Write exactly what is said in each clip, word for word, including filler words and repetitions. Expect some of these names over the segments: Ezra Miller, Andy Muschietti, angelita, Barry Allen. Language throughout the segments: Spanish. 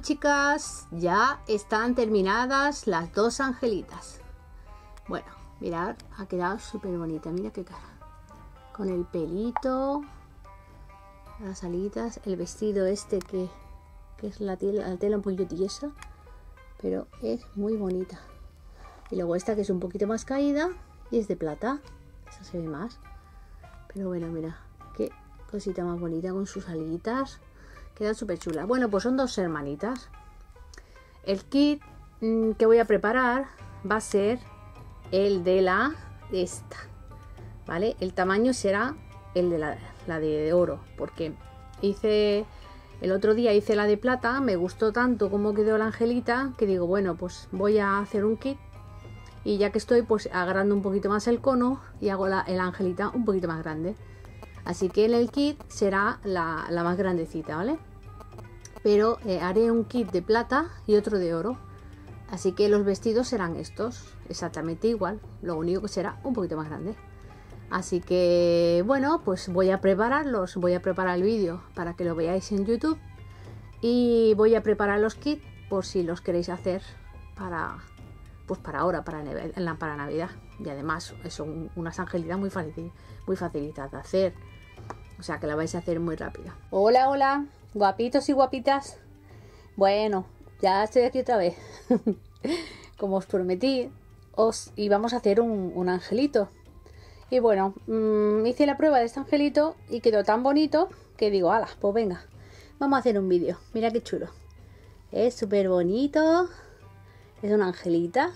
Bueno, chicas, ya están terminadas las dos angelitas. Bueno, mirad, ha quedado súper bonita, mira qué cara. Con el pelito, las alitas, el vestido este que, que es la tela, la tela un poquito tiesa, pero es muy bonita. Y luego esta que es un poquito más caída y es de plata, esa se ve más. Pero bueno, mira, qué cosita más bonita con sus alitas. Quedan súper chulas. Bueno, pues son dos hermanitas. El kit mmm, que voy a preparar va a ser el de la esta, ¿vale? El tamaño será el de la, la de oro, porque hice el otro día hice la de plata, me gustó tanto como quedó la angelita, que digo, bueno, pues voy a hacer un kit y ya que estoy, pues agrando un poquito más el cono y hago la el angelita un poquito más grande. Así que en el kit será la, la más grandecita, ¿vale? Pero eh, haré un kit de plata y otro de oro. Así que los vestidos serán estos, exactamente igual. Lo único que será un poquito más grande. Así que, bueno, pues voy a prepararlos. Voy a preparar el vídeo para que lo veáis en YouTube. Y voy a preparar los kits por si los queréis hacer para, pues para ahora, para, para Navidad. Y además son unas angelitas muy, facil, muy facilitas de hacer. O sea que la vais a hacer muy rápido. Hola, hola, guapitos y guapitas. Bueno, ya estoy aquí otra vez. Como os prometí, os íbamos a hacer un, un angelito. Y bueno, mmm, hice la prueba de este angelito y quedó tan bonito que digo, ala, pues venga, vamos a hacer un vídeo. Mira qué chulo. Es súper bonito. Es una angelita.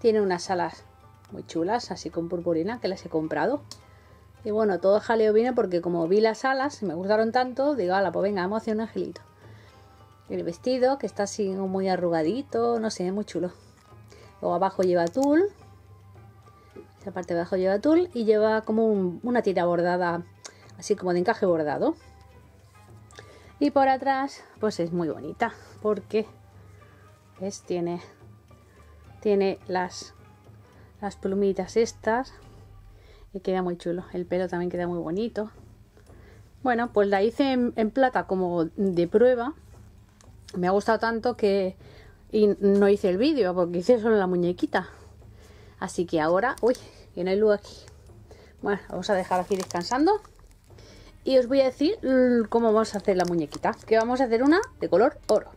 Tiene unas alas muy chulas, así con purpurina, que las he comprado. Y bueno, todo el jaleo vino porque como vi las alas, me gustaron tanto, digo, ala, pues venga, vamos a hacer un angelito. El vestido, que está así muy arrugadito, no sé, muy chulo. Luego abajo lleva tul, esta parte de abajo lleva tul y lleva como un, una tira bordada, así como de encaje bordado. Y por atrás, pues es muy bonita, porque es, tiene, tiene las... las plumitas estas y queda muy chulo. El pelo también queda muy bonito. Bueno, pues la hice en, en plata como de prueba. Me ha gustado tanto que y no hice el vídeo porque hice solo la muñequita. Así que ahora, uy, que no hay luz aquí. Bueno, vamos a dejar aquí descansando y os voy a decir cómo vamos a hacer la muñequita, que vamos a hacer una de color oro.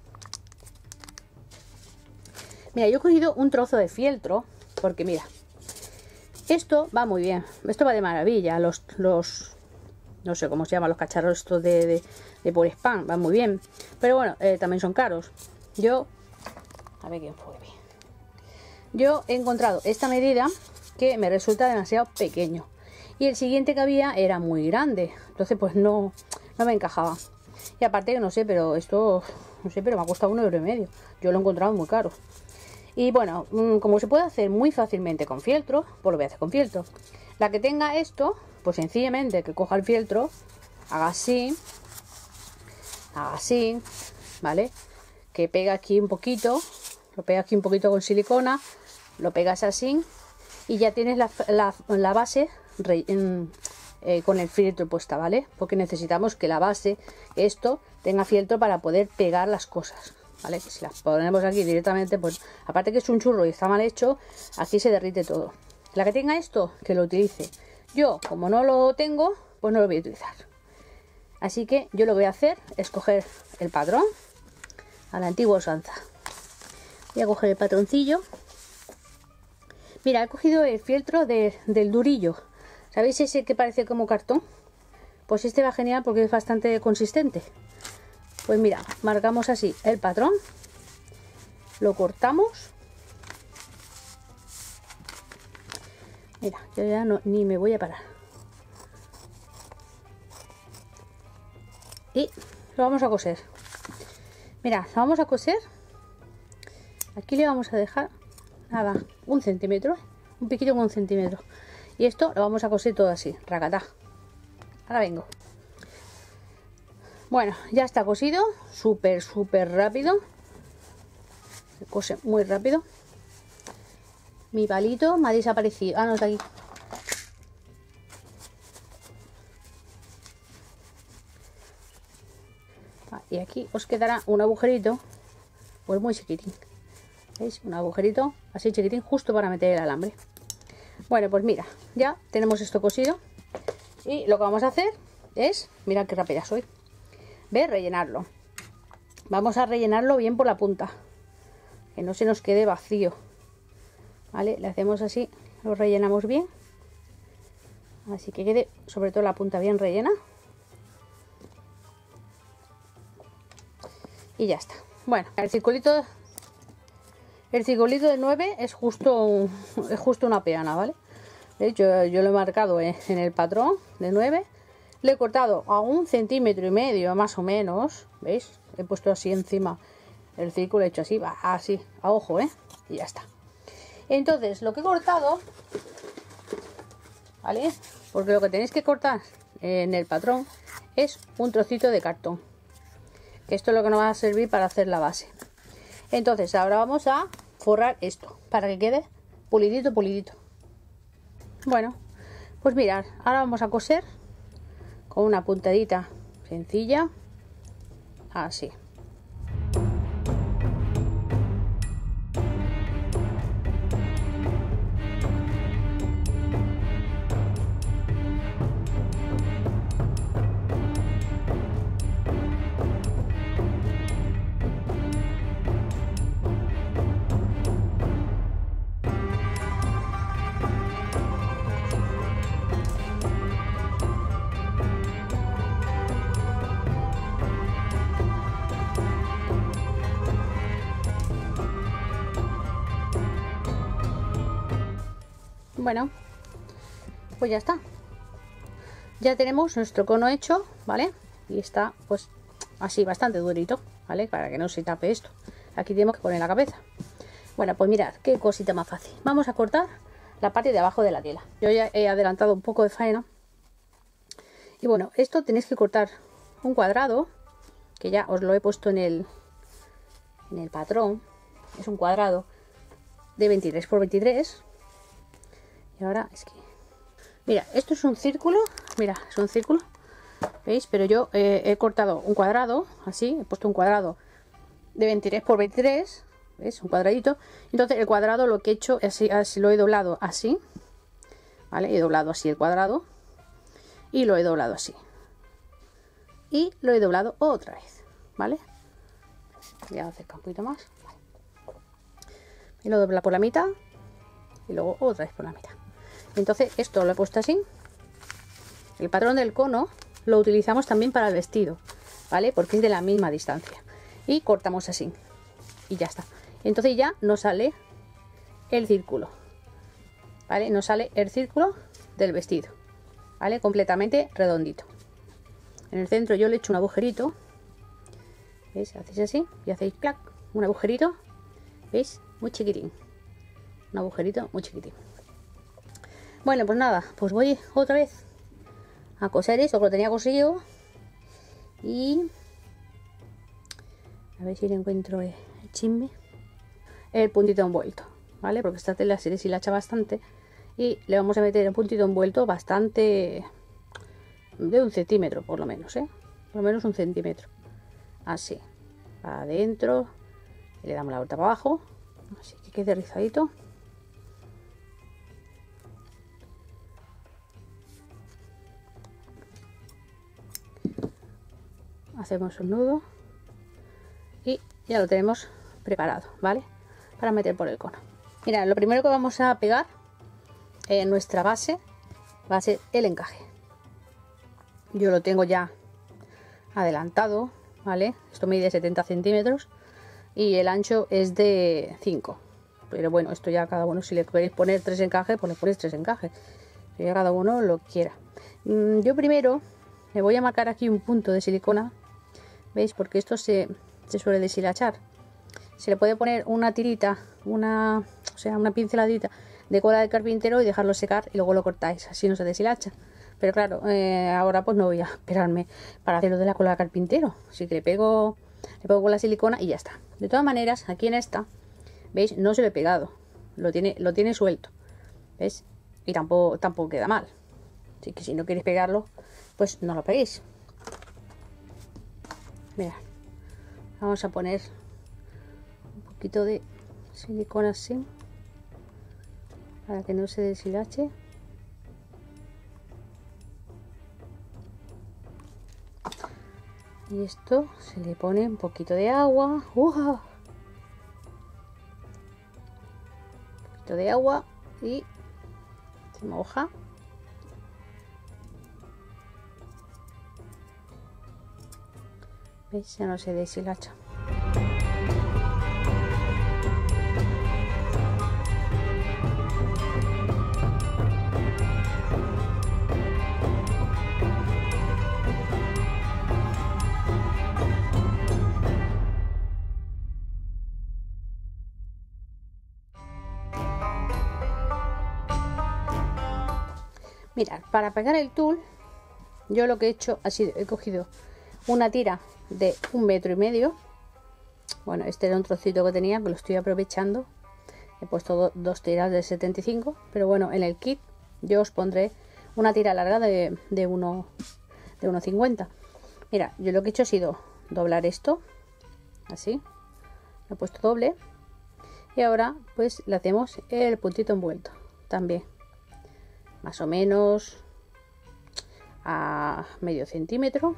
Mira, yo he cogido un trozo de fieltro porque mira, esto va muy bien, esto va de maravilla. Los, los no sé cómo se llaman los cacharros estos de, de, de Polespan, van muy bien. Pero bueno, eh, también son caros. Yo, a ver quién fue. Yo he encontrado esta medida que me resulta demasiado pequeño. Y el siguiente que había era muy grande. Entonces pues no, no me encajaba. Y aparte que no sé, pero esto, no sé, pero me ha costado un euro y medio. Yo lo he encontrado muy caro. Y bueno, como se puede hacer muy fácilmente con fieltro, pues lo voy a hacer con fieltro. La que tenga esto, pues sencillamente que coja el fieltro, haga así, haga así, ¿vale? Que pega aquí un poquito, lo pega aquí un poquito con silicona, lo pegas así y ya tienes la, la, la base re, eh, con el fieltro puesta, ¿vale? Porque necesitamos que la base, esto, tenga fieltro para poder pegar las cosas. ¿Vale? Si las ponemos aquí directamente, pues aparte que es un churro y está mal hecho, aquí se derrite todo. La que tenga esto, que lo utilice. Yo, como no lo tengo, pues no lo voy a utilizar. Así que yo lo que voy a hacer es coger el patrón a la antigua usanza. Voy a coger el patroncillo. Mira, he cogido el fieltro de, del durillo. ¿Sabéis ese que parece como cartón? Pues este va genial porque es bastante consistente. Pues mira, marcamos así el patrón, lo cortamos. Mira, yo ya no, ni me voy a parar. Y lo vamos a coser. Mira, lo vamos a coser. Aquí le vamos a dejar, nada, un centímetro, un piquito con un centímetro. Y esto lo vamos a coser todo así, racatá. Ahora vengo. Bueno, ya está cosido, súper, súper rápido. Se cose muy rápido. Mi palito me ha desaparecido. Ah, no, está aquí. Ah, y aquí os quedará un agujerito pues muy chiquitín. ¿Veis? Un agujerito así chiquitín justo para meter el alambre. Bueno, pues mira, ya tenemos esto cosido. Y lo que vamos a hacer es, mirad qué rápida soy, ve, rellenarlo. Vamos a rellenarlo bien por la punta, que no se nos quede vacío. Vale, le hacemos así, lo rellenamos bien. Así que quede sobre todo la punta bien rellena. Y ya está. Bueno, el circulito, el circulito de nueve es justo, es justo una peana, ¿vale? De hecho, yo lo he marcado en el patrón de nueve. Le he cortado a un centímetro y medio, más o menos. ¿Veis? He puesto así encima el círculo, he hecho así, va así, a ojo, ¿eh? Y ya está. Entonces, lo que he cortado, ¿vale? Porque lo que tenéis que cortar en el patrón es un trocito de cartón. Esto es lo que nos va a servir para hacer la base. Entonces, ahora vamos a forrar esto para que quede pulidito, pulidito. Bueno, pues mirad, ahora vamos a coser con una puntadita sencilla, así. Bueno, pues ya está. Ya tenemos nuestro cono hecho, ¿vale? Y está pues así bastante durito, ¿vale? Para que no se tape esto. Aquí tenemos que poner la cabeza. Bueno, pues mirad, qué cosita más fácil. Vamos a cortar la parte de abajo de la tela. Yo ya he adelantado un poco de faena. Y bueno, esto tenéis que cortar un cuadrado, que ya os lo he puesto en el, en el patrón. Es un cuadrado de veintitrés por veintitrés. Y ahora es que... Mira, esto es un círculo. Mira, es un círculo. ¿Veis? Pero yo eh, he cortado un cuadrado. Así, he puesto un cuadrado de veintitrés por veintitrés. ¿Veis? Un cuadradito. Entonces el cuadrado lo que he hecho es así, así lo he doblado así. ¿Vale? He doblado así el cuadrado. Y lo he doblado así. Y lo he doblado otra vez. ¿Vale? Voy a acercar un poquito más. Vale. Y lo dobla por la mitad. Y luego otra vez por la mitad. Entonces esto lo he puesto así. El patrón del cono lo utilizamos también para el vestido, ¿vale? Porque es de la misma distancia. Y cortamos así. Y ya está. Entonces ya nos sale el círculo, ¿vale? Nos sale el círculo del vestido, ¿vale? Completamente redondito. En el centro yo le he hecho un agujerito. ¿Veis? Hacéis así y hacéis clac. Un agujerito. ¿Veis? Muy chiquitín. Un agujerito muy chiquitito. Bueno, pues nada, pues voy otra vez a coser esto que lo tenía cosido. Y a ver si le encuentro el chisme, el puntito envuelto, ¿vale? Porque esta tela se deshilacha bastante. Y le vamos a meter un puntito envuelto bastante, de un centímetro por lo menos, ¿eh? Por lo menos un centímetro. Así, para adentro. Y le damos la vuelta para abajo. Así que quede rizadito. Hacemos un nudo y ya lo tenemos preparado, ¿vale? Para meter por el cono. Mira, lo primero que vamos a pegar en nuestra base va a ser el encaje. Yo lo tengo ya adelantado, ¿vale? Esto mide setenta centímetros y el ancho es de cinco. Pero bueno, esto ya cada uno, si le queréis poner tres encajes, pues le ponéis tres encajes. Ya cada uno lo quiera. Yo primero le voy a marcar aquí un punto de silicona. ¿Veis? Porque esto se, se suele deshilachar. Se le puede poner una tirita, una, o sea, una pinceladita de cola de carpintero y dejarlo secar y luego lo cortáis, así no se deshilacha. Pero claro, eh, ahora pues no voy a esperarme para hacerlo de la cola de carpintero. Así que le pego, le pego con la silicona y ya está. De todas maneras, aquí en esta, ¿veis? No se lo he pegado, lo tiene, lo tiene suelto, ¿veis? Y tampoco, tampoco queda mal. Así que si no queréis pegarlo, pues no lo peguéis. Mirad, vamos a poner poquito de silicona así para que no se deshilache. Y esto se le pone un poquito de agua. ¡Uah! Un poquito de agua y se moja. ¿Veis? Ya no se deshilacha. Mirad, para pegar el tul, yo lo que he hecho ha sido, he cogido una tira de un metro y medio. Bueno, este era un trocito que tenía, que lo estoy aprovechando. He puesto do, dos tiras de setenta y cinco, pero bueno, en el kit yo os pondré una tira larga de uno cincuenta. Mira, yo lo que he hecho ha sido doblar esto, así, lo he puesto doble. Y ahora pues le hacemos el puntito envuelto también. Más o menos a medio centímetro.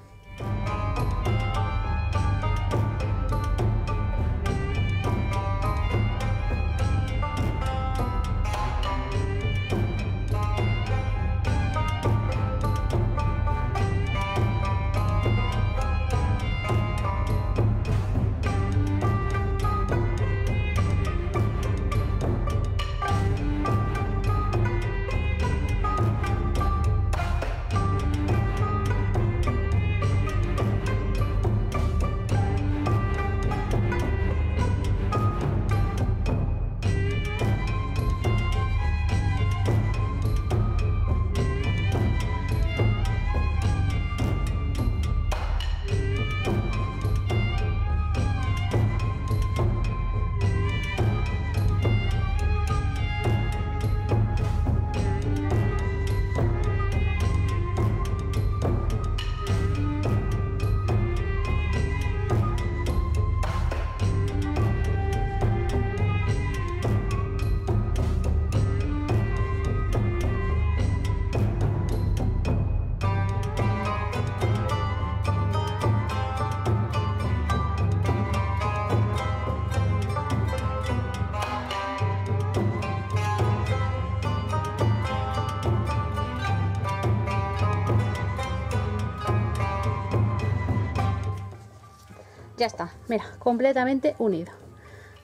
Ya está, mira, completamente unido.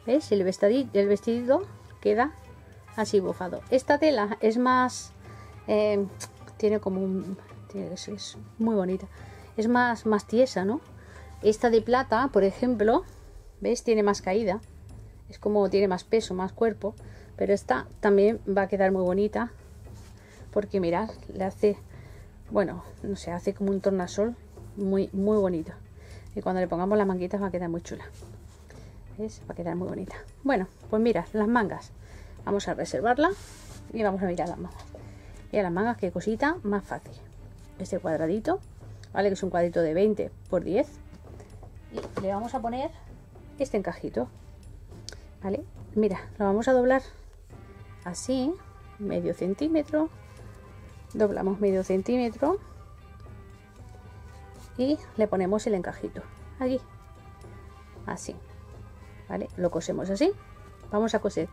¿Veis? El vestidito, el vestidito queda así bufado. Esta tela es más... Eh, tiene como un... Tiene, es, es muy bonita. Es más, más tiesa, ¿no? Esta de plata, por ejemplo, ¿veis? Tiene más caída. Es como tiene más peso, más cuerpo. Pero esta también va a quedar muy bonita. Porque mirad, le hace... Bueno, no sé, hace como un tornasol muy, muy bonito. Y cuando le pongamos las manguitas va a quedar muy chula. ¿Ves? Va a quedar muy bonita. Bueno, pues mirad, las mangas. Vamos a reservarla y vamos a mirar las mangas. Mirad las mangas, qué cosita más fácil. Este cuadradito, ¿vale? Que es un cuadrito de veinte por diez. Y le vamos a poner este encajito. ¿Vale? Mira, lo vamos a doblar así, medio centímetro. Doblamos medio centímetro. Y le ponemos el encajito aquí, así, ¿vale? Lo cosemos así. Vamos a coser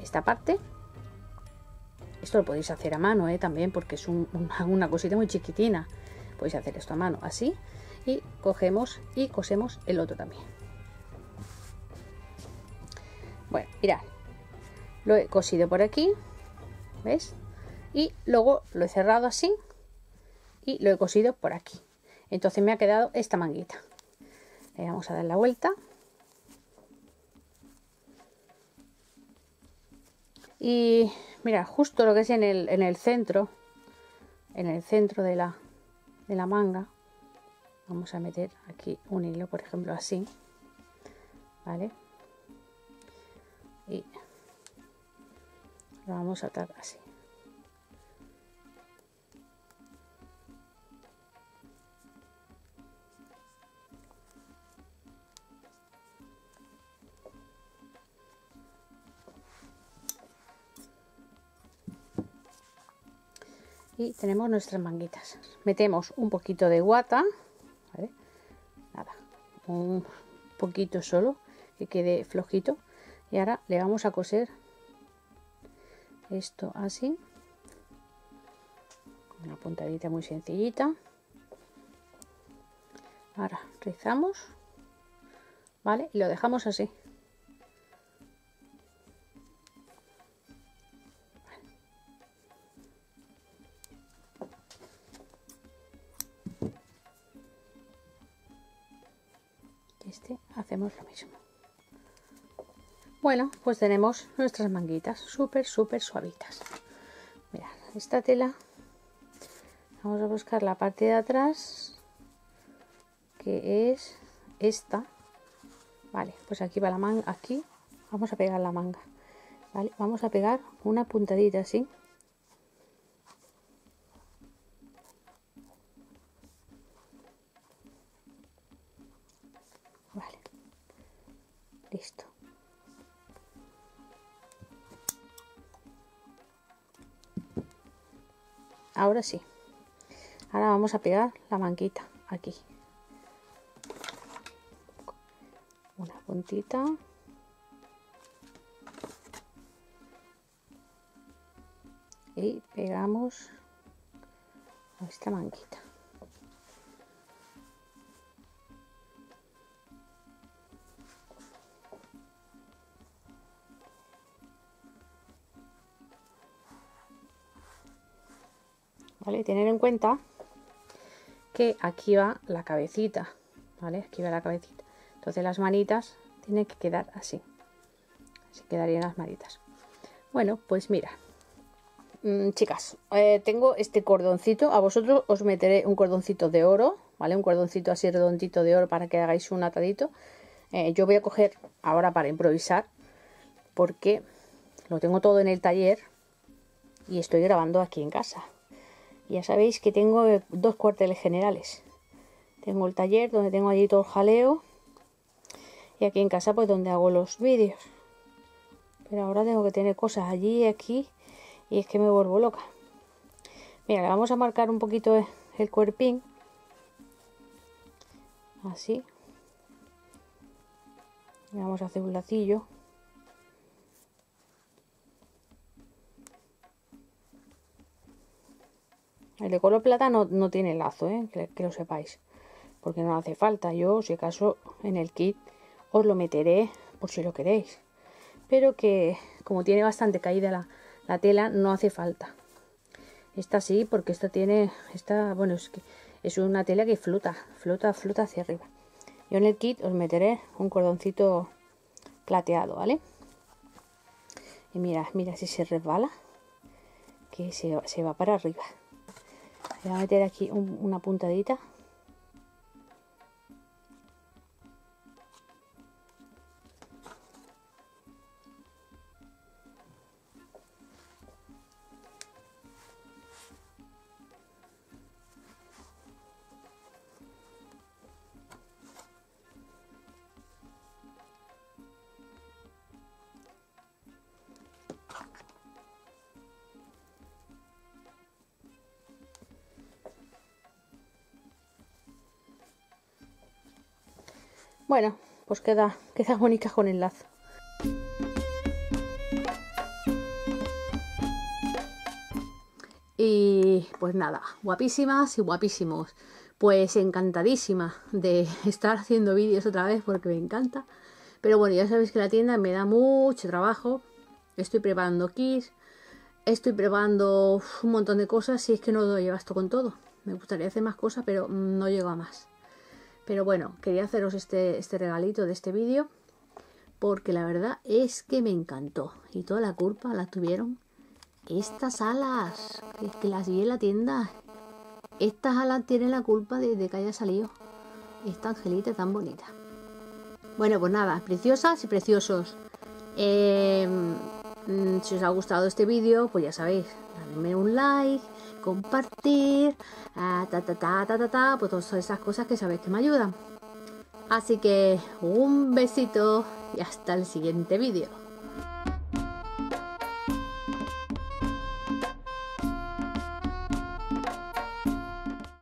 esta parte. Esto lo podéis hacer a mano, ¿eh? También, porque es un, una, una cosita muy chiquitina. Podéis hacer esto a mano, así. Y cogemos y cosemos el otro también. Bueno, mirad, lo he cosido por aquí, ¿ves? Y luego lo he cerrado así y lo he cosido por aquí. Entonces me ha quedado esta manguita. Le vamos a dar la vuelta. Y mira, justo lo que es en el, en el centro, en el centro de la, de la manga, vamos a meter aquí un hilo, por ejemplo, así. ¿Vale? Y lo vamos a atar así. y tenemos nuestras manguitas. Metemos un poquito de guata, ¿vale? Nada, un poquito solo, que quede flojito. Y ahora le vamos a coser esto así, una puntadita muy sencillita. Ahora rizamos, ¿vale? Y lo dejamos así. Este hacemos lo mismo. Bueno, pues tenemos nuestras manguitas súper súper suavitas. Mirad, esta tela vamos a buscar la parte de atrás, que es esta. Vale, pues aquí va la manga. Aquí vamos a pegar la manga, vale, vamos a pegar una puntadita así. Vale, listo. Ahora sí. Ahora vamos a pegar la manguita aquí. Una puntita. Y pegamos nuestra manguita. Vale, tener en cuenta que aquí va la cabecita, ¿vale? Aquí va la cabecita. Entonces las manitas tienen que quedar así. Así quedarían las manitas. Bueno, pues mira, mm, chicas, eh, tengo este cordoncito. A vosotros os meteré un cordoncito de oro, ¿vale? Un cordoncito así redondito de oro para que hagáis un atadito. Eh, yo voy a coger ahora para improvisar, porque lo tengo todo en el taller y estoy grabando aquí en casa. Ya sabéis que tengo dos cuarteles generales. Tengo el taller donde tengo allí todo el jaleo. Y aquí en casa pues donde hago los vídeos. Pero ahora tengo que tener cosas allí y aquí. Y es que me vuelvo loca. Mira, le vamos a marcar un poquito el cuerpín. Así. Le vamos a hacer un lacillo. El de color plata no, no tiene lazo, ¿eh? que, que lo sepáis, porque no hace falta. Yo, si acaso, en el kit os lo meteré por si lo queréis, pero que como tiene bastante caída la, la tela, no hace falta. Esta sí, porque esta tiene, esta, bueno, es que es una tela que flota, flota, flota hacia arriba. Yo en el kit os meteré un cordoncito plateado, ¿vale? Y mira, mira si se resbala, que se, se va para arriba. Voy a meter aquí un, una puntadita. Bueno, pues queda, queda bonita con el lazo. Y pues nada, guapísimas y guapísimos. Pues encantadísima de estar haciendo vídeos otra vez, porque me encanta. Pero bueno, ya sabéis que la tienda me da mucho trabajo. Estoy preparando kits, estoy preparando un montón de cosas. Y es que no doy abasto con todo. Me gustaría hacer más cosas, pero no llego a más. Pero bueno, quería haceros este, este regalito de este vídeo, porque la verdad es que me encantó. Y toda la culpa la tuvieron estas alas, que, que las vi en la tienda. Estas alas tienen la culpa de, de que haya salido esta angelita tan bonita. Bueno, pues nada, preciosas y preciosos. Eh, si os ha gustado este vídeo, pues ya sabéis, dadme un like, compartir, ta, ta, ta, ta, ta, ta, pues todas esas cosas que sabéis que me ayudan. Así que un besito y hasta el siguiente vídeo.